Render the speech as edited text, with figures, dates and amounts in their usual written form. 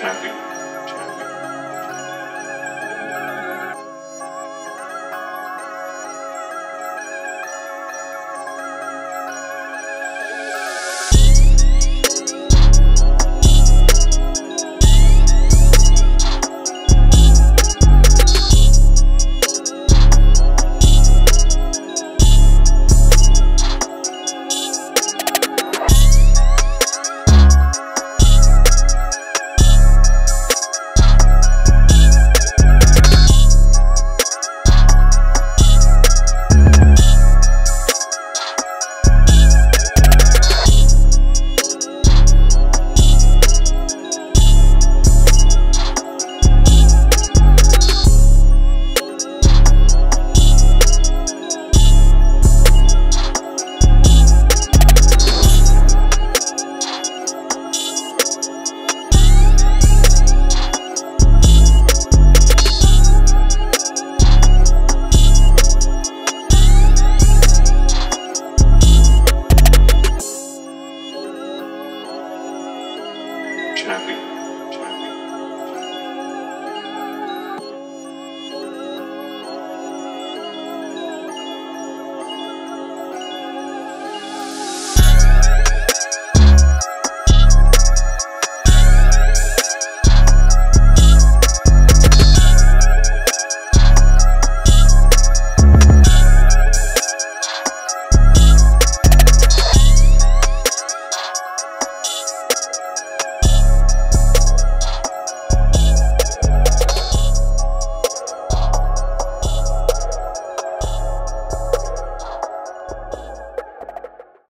Happy.